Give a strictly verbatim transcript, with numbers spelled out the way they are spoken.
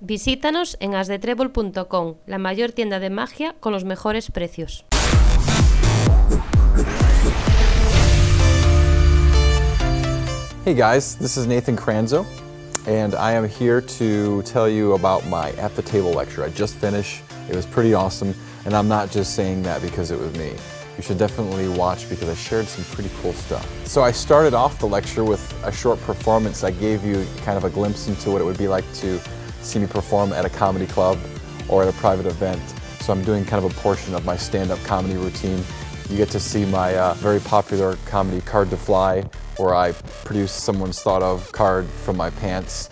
Visítanos en as de trebol punto com, la mayor tienda de magia con los mejores precios. Hey guys, this is Nathan Kranzo, and I am here to tell you about my At The Table lecture. I just finished, it was pretty awesome, and I'm not just saying that because it was me. You should definitely watch because I shared some pretty cool stuff. So I started off the lecture with a short performance. I gave you kind of a glimpse into what it would be like to see me perform at a comedy club or at a private event. So I'm doing kind of a portion of my stand-up comedy routine. You get to see my uh, very popular comedy Card to Fly, where I produce someone's thought of card from my pants.